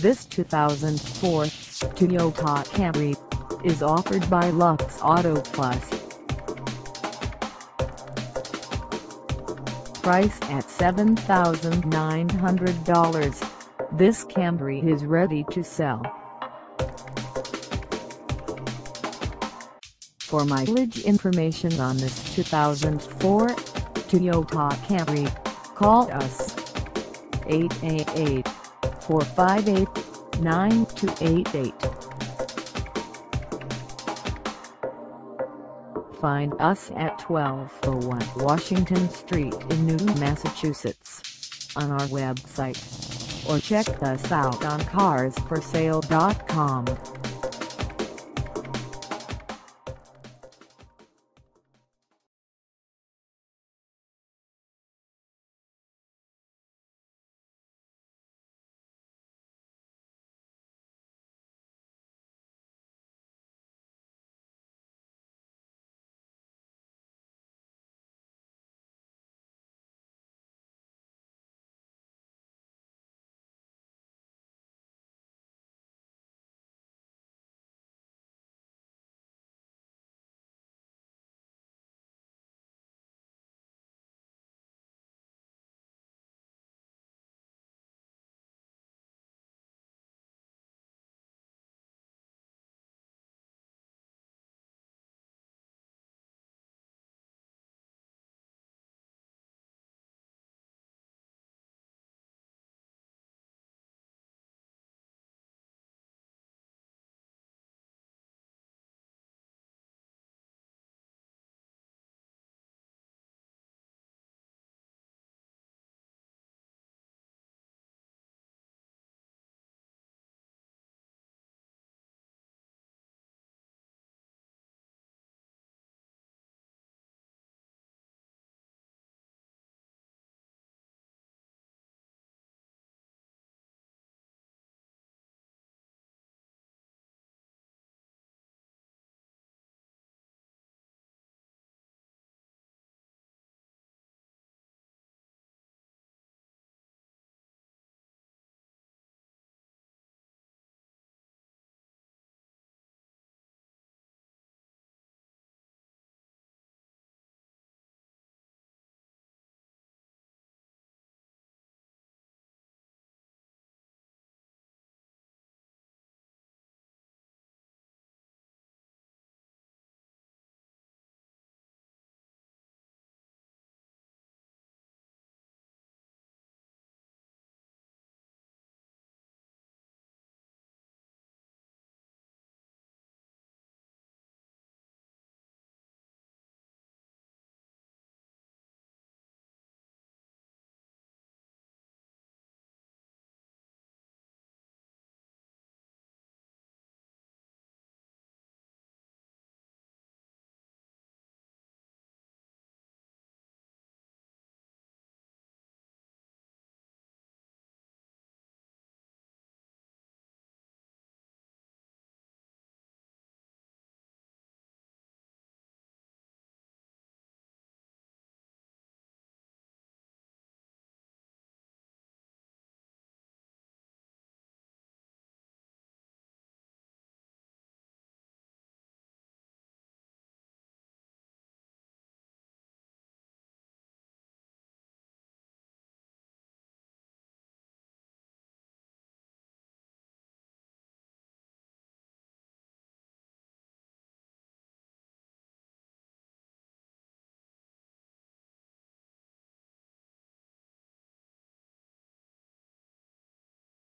This 2004 Toyota Camry is offered by Lux Auto Plus. Priced at $7,900, this Camry is ready to sell. For mileage information on this 2004 Toyota Camry, call us 888-458-9288. Find us at 1201 Washington Street in Newton, Massachusetts, on our website, or check us out on Carsforsale.com.